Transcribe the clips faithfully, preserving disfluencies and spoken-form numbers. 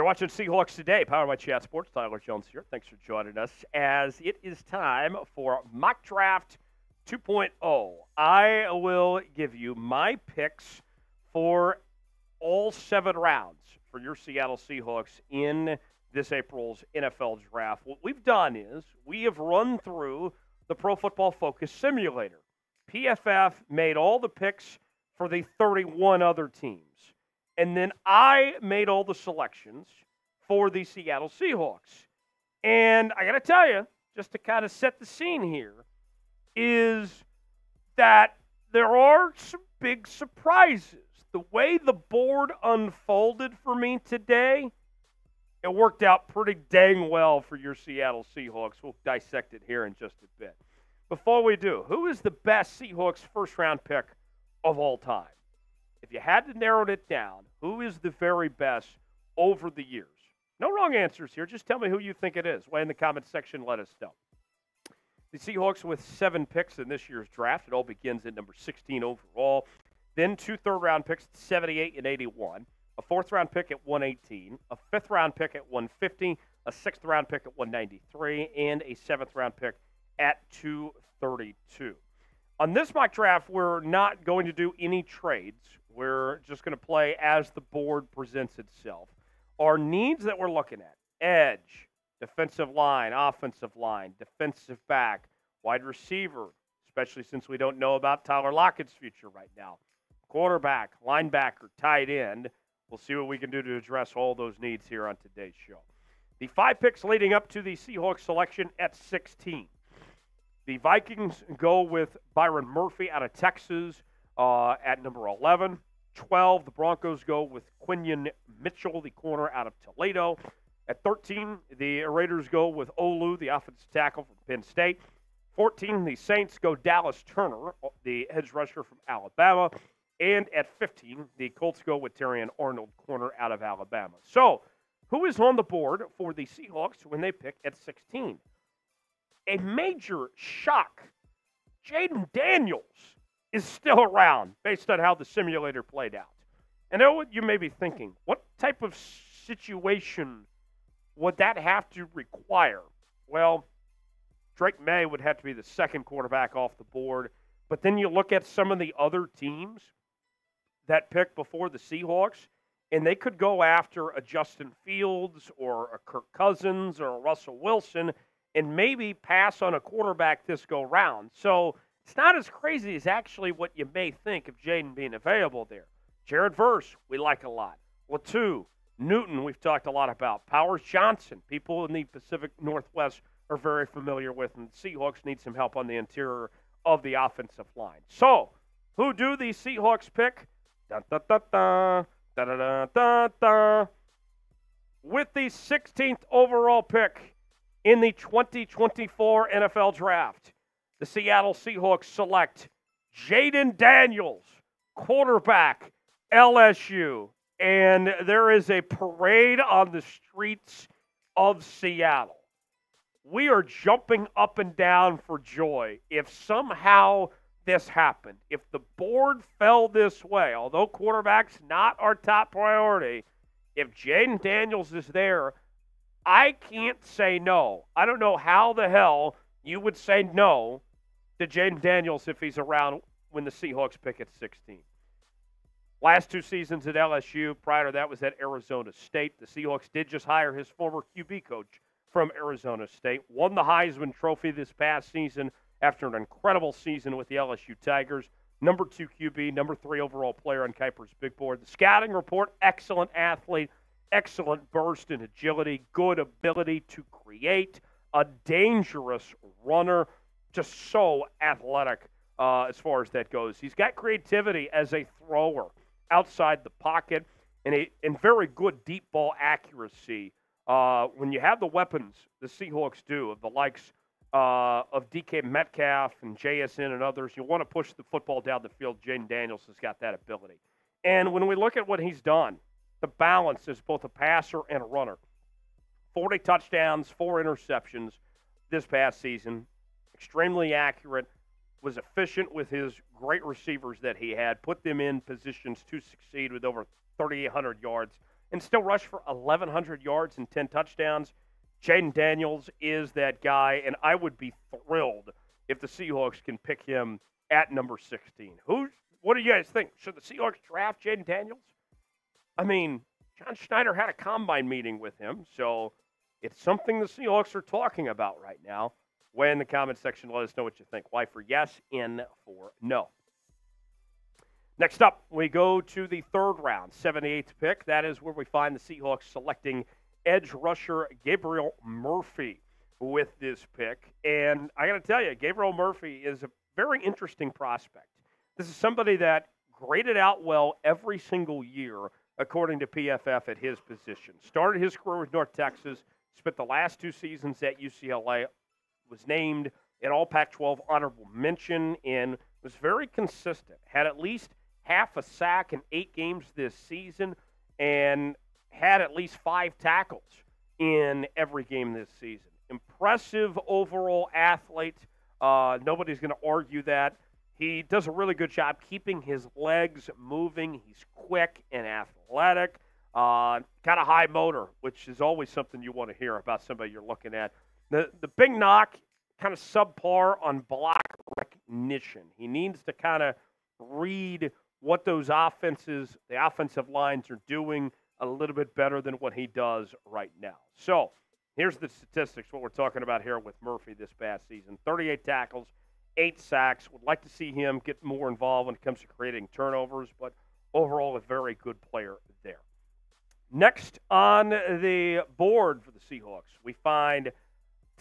You're watching Seahawks Today, powered by Chat Sports. Tyler Jones here. Thanks for joining us as it is time for Mock Draft two point oh. I will give you my picks for all seven rounds for your Seattle Seahawks in this April's N F L Draft. What we've done is we have run through the Pro Football Focus simulator. P F F made all the picks for the thirty-one other teams. And then I made all the selections for the Seattle Seahawks. And I got to tell you, just to kind of set the scene here, is that there are some big surprises. The way the board unfolded for me today, it worked out pretty dang well for your Seattle Seahawks. We'll dissect it here in just a bit. Before we do, who is the best Seahawks first-round pick of all time? If you had to narrow it down, who is the very best over the years? No wrong answers here. Just tell me who you think it is. Way in the comment section, let us know. The Seahawks with seven picks in this year's draft. It all begins at number sixteen overall. Then two third-round picks at seventy-eight and eighty-one. A fourth-round pick at one eighteen. A fifth-round pick at one fifty. A sixth-round pick at one ninety-three. And a seventh-round pick at two thirty-two. On this mock draft, we're not going to do any trades. We're just going to play as the board presents itself. Our needs that we're looking at: edge, defensive line, offensive line, defensive back, wide receiver, especially since we don't know about Tyler Lockett's future right now, quarterback, linebacker, tight end. We'll see what we can do to address all those needs here on today's show. The five picks leading up to the Seahawks selection at sixteen. The Vikings go with Byron Murphy out of Texas uh, at number eleven. twelve, the Broncos go with Quinyen Mitchell, the corner out of Toledo. At thirteen, the Raiders go with Olu, the offensive tackle from Penn State. fourteen, the Saints go Dallas Turner, the edge rusher from Alabama. And at fifteen, the Colts go with Terrion Arnold, corner out of Alabama. So, who is on the board for the Seahawks when they pick at sixteen? A major shock. Jayden Daniels is still around based on how the simulator played out. And I know what you may be thinking. What type of situation would that have to require? Well, Drake May would have to be the second quarterback off the board. But then you look at some of the other teams that picked before the Seahawks, and they could go after a Justin Fields or a Kirk Cousins or a Russell Wilson and maybe pass on a quarterback this go-round. So it's not as crazy as actually what you may think of Jayden being available there. Jared Verse, we like a lot. Latu, Newton, we've talked a lot about. Powers Johnson, people in the Pacific Northwest are very familiar with, and the Seahawks need some help on the interior of the offensive line. So who do the Seahawks pick? Dun-dun-dun-dun, dun-dun-dun-dun. With the sixteenth overall pick in the twenty twenty-four N F L Draft, the Seattle Seahawks select Jayden Daniels, quarterback, L S U. And there is a parade on the streets of Seattle. We are jumping up and down for joy if somehow this happened. If the board fell this way, although quarterback's not our top priority, if Jayden Daniels is there, I can't say no. I don't know how the hell you would say no to Jayden Daniels if he's around when the Seahawks pick at sixteen. Last two seasons at L S U, prior to that was at Arizona State. The Seahawks did just hire his former Q B coach from Arizona State, won the Heisman Trophy this past season after an incredible season with the L S U Tigers. Number two Q B, number three overall player on Kuiper's big board. The scouting report, excellent athlete. Excellent burst and agility, good ability to create, a dangerous runner, just so athletic uh, as far as that goes. He's got creativity as a thrower outside the pocket and, a, and very good deep ball accuracy. Uh, when you have the weapons the Seahawks do, of the likes uh, of D K Metcalf and J S N and others, you want to push the football down the field. Jayden Daniels has got that ability. And when we look at what he's done, the balance is both a passer and a runner. forty touchdowns, four interceptions this past season. Extremely accurate. Was efficient with his great receivers that he had. Put them in positions to succeed with over three thousand eight hundred yards and still rush for eleven hundred yards and ten touchdowns. Jayden Daniels is that guy, and I would be thrilled if the Seahawks can pick him at number sixteen. Who? What do you guys think? Should the Seahawks draft Jayden Daniels? I mean, John Schneider had a combine meeting with him, so it's something the Seahawks are talking about right now. Weigh in the comment section. Let us know what you think. Why for yes, N for no. Next up, we go to the third round, seventy-eighth pick. That is where we find the Seahawks selecting edge rusher Gabriel Murphy with this pick. And I got to tell you, Gabriel Murphy is a very interesting prospect. This is somebody that graded out well every single year, according to P F F, at his position. Started his career with North Texas, spent the last two seasons at U C L A, was named an All Pac twelve honorable mention, and was very consistent. Had at least half a sack in eight games this season, and had at least five tackles in every game this season. Impressive overall athlete. Uh, nobody's going to argue that. He does a really good job keeping his legs moving. He's quick and athletic. Uh, kind of high motor, which is always something you want to hear about somebody you're looking at. The, the big knock, kind of subpar on block recognition. He needs to kind of read what those offenses, the offensive lines are doing a little bit better than what he does right now. So here's the statistics, what we're talking about here with Murphy this past season. thirty-eight tackles, eight sacks. Would like to see him get more involved when it comes to creating turnovers, but overall a very good player there. Next on the board for the Seahawks, we find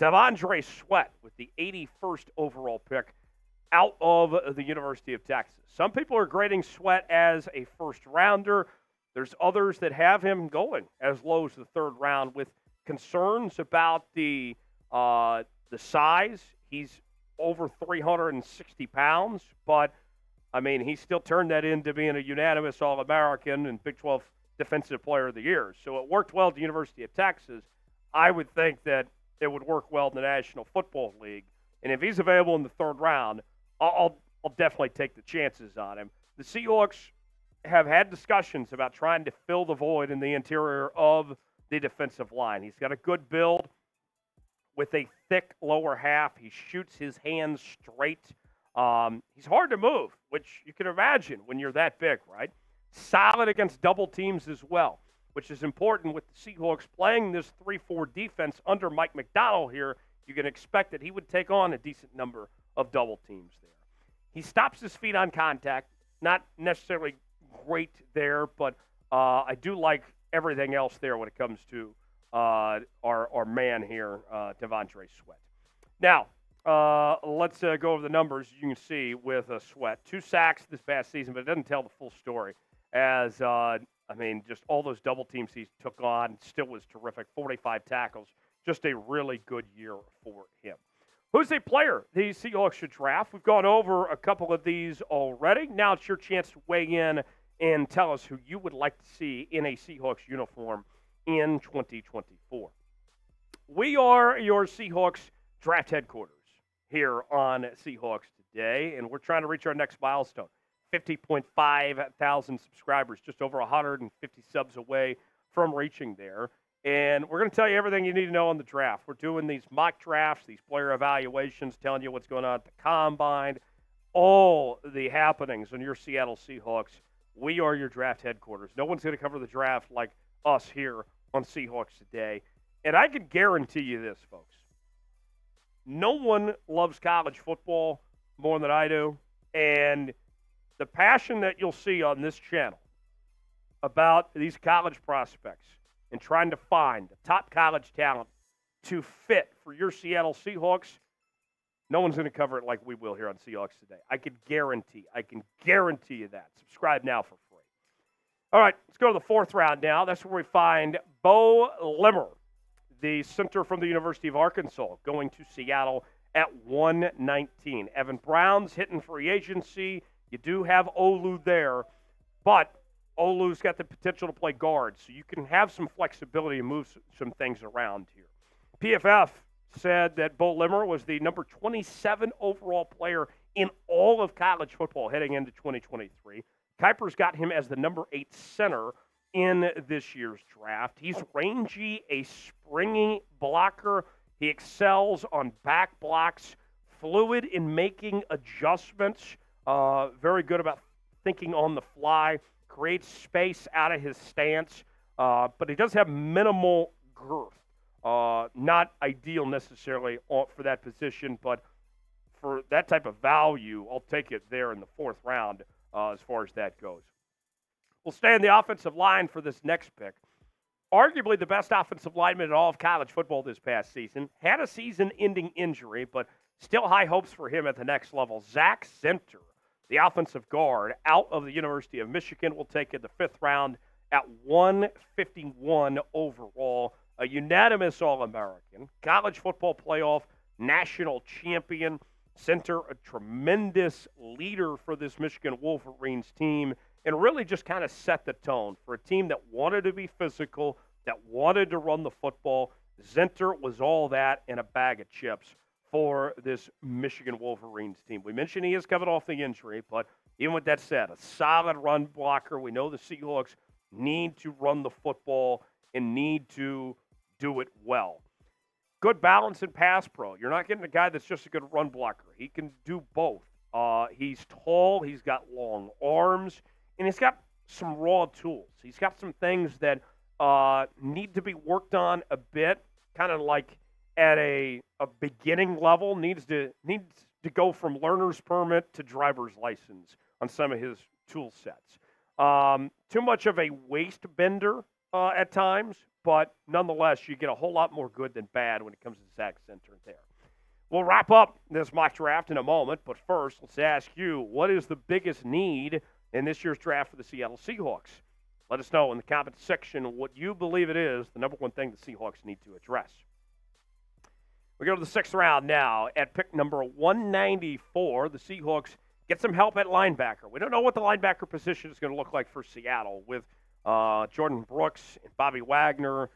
T'Vondre Sweat with the eighty-first overall pick out of the University of Texas. Some people are grading Sweat as a first-rounder. There's others that have him going as low as the third round with concerns about the uh, the size. He's over three hundred sixty pounds, but, I mean, he still turned that into being a unanimous All-American and Big twelve Defensive Player of the Year. So it worked well at the University of Texas. I would think that it would work well in the National Football League. And if he's available in the third round, I'll, I'll definitely take the chances on him. The Seahawks have had discussions about trying to fill the void in the interior of the defensive line. He's got a good build with a thick lower half. He shoots his hands straight. Um, he's hard to move, which you can imagine when you're that big, right? Solid against double teams as well, which is important with the Seahawks playing this three four defense under Mike McDonnell here. You can expect that he would take on a decent number of double teams there. He stops his feet on contact. Not necessarily great there, but uh, I do like everything else there when it comes to uh, our, our man here, uh, T'Vondre Sweat. Now, uh, let's uh, go over the numbers you can see with uh, Sweat. Two sacks this past season, but it doesn't tell the full story as uh, – I mean, just all those double teams he took on, still was terrific. forty-five tackles, just a really good year for him. Who's a player the Seahawks should draft? We've gone over a couple of these already. Now it's your chance to weigh in and tell us who you would like to see in a Seahawks uniform in twenty twenty-four. We are your Seahawks draft headquarters here on Seahawks Today, and we're trying to reach our next milestone. fifty point five thousand subscribers, just over one hundred fifty subs away from reaching there. And we're going to tell you everything you need to know on the draft. We're doing these mock drafts, these player evaluations, telling you what's going on at the combine, all the happenings on your Seattle Seahawks. We are your draft headquarters. No one's going to cover the draft like us here on Seahawks Today. And I can guarantee you this, folks. No one loves college football more than I do. And the passion that you'll see on this channel about these college prospects and trying to find the top college talent to fit for your Seattle Seahawks, no one's going to cover it like we will here on Seahawks Today. I can guarantee, I can guarantee you that. Subscribe now for free. All right, let's go to the fourth round now. That's where we find Beaux Limmer, the center from the University of Arkansas, going to Seattle at one nineteen. Evan Brown's hitting free agency. You do have Olu there, but Olu's got the potential to play guard, so you can have some flexibility and move some things around here. P F F said that Beaux Limmer was the number twenty-seven overall player in all of college football heading into twenty twenty-three. Kuiper's got him as the number eight center, in this year's draft. He's rangy, a springy blocker. He excels on back blocks, fluid in making adjustments, uh, very good about thinking on the fly, creates space out of his stance, uh, but he does have minimal girth. Uh, not ideal necessarily for that position, but for that type of value, I'll take it there in the fourth round uh, as far as that goes. We'll stay in the offensive line for this next pick. Arguably the best offensive lineman in all of college football this past season. Had a season-ending injury, but still high hopes for him at the next level. Zak Zinter, the offensive guard out of the University of Michigan, will take it the fifth round at one fifty-one overall. A unanimous All-American, college football playoff, national champion. Zinter, a tremendous leader for this Michigan Wolverines team, and really just kind of set the tone for a team that wanted to be physical, that wanted to run the football. Zinter was all that and a bag of chips for this Michigan Wolverines team. We mentioned he is coming off the injury, but even with that said, a solid run blocker. We know the Seahawks need to run the football and need to do it well. Good balance in pass pro. You're not getting a guy that's just a good run blocker. He can do both. Uh, he's tall. He's got long arms. And he's got some raw tools. He's got some things that uh, need to be worked on a bit, kind of like at a, a beginning level, needs to needs to go from learner's permit to driver's license on some of his tool sets. Um, too much of a waist bender uh, at times, but nonetheless, you get a whole lot more good than bad when it comes to Zak Zinter there. We'll wrap up this mock draft in a moment, but first, let's ask you, what is the biggest need in this year's draft for the Seattle Seahawks? Let us know in the comment section what you believe it is, the number one thing the Seahawks need to address. We go to the sixth round now at pick number one ninety-four. The Seahawks get some help at linebacker. We don't know what the linebacker position is going to look like for Seattle with uh, Jordan Brooks and Bobby Wagner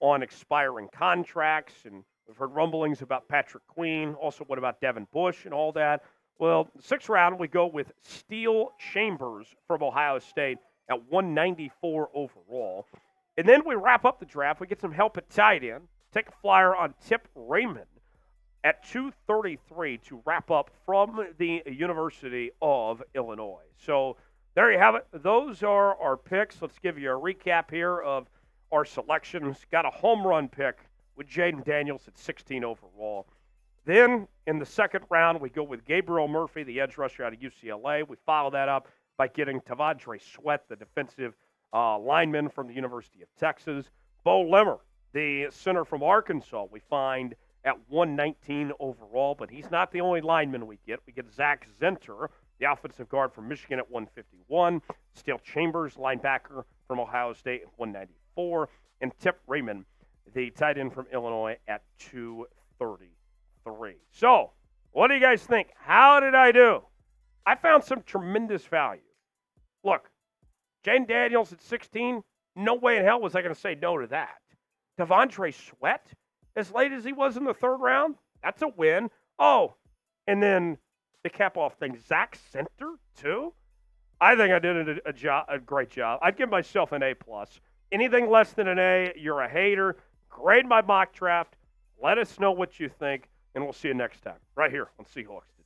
on expiring contracts. And we've heard rumblings about Patrick Queen. Also, what about Devin Bush and all that? Well, sixth round, we go with Steele Chambers from Ohio State at one ninety-four overall. And then we wrap up the draft. We get some help at tight end. Take a flyer on Tip Reiman at two thirty-three to wrap up from the University of Illinois. So there you have it. Those are our picks. Let's give you a recap here of our selections. Got a home run pick with Jayden Daniels at sixteen overall. Then, in the second round, we go with Gabriel Murphy, the edge rusher out of U C L A. We follow that up by getting T'Vondre Sweat, the defensive uh, lineman from the University of Texas. Beaux Limmer, the center from Arkansas, we find at one nineteen overall, but he's not the only lineman we get. We get Zak Zinter, the offensive guard from Michigan at one fifty-one, Steele Chambers, linebacker from Ohio State at one ninety-four, and Tip Reiman, the tight end from Illinois at two thirty. Three. So, what do you guys think? How did I do? I found some tremendous value. Look, Jayden Daniels at sixteen, no way in hell was I going to say no to that. T'Vondre Sweat, as late as he was in the third round, that's a win. Oh, and then the cap off thing, Zak Zinter, too. I think I did a, a, job, a great job. I'd give myself an A plus. Anything less than an A, you're a hater. Grade my mock draft. Let us know what you think. And we'll see you next time, right here on Seahawks.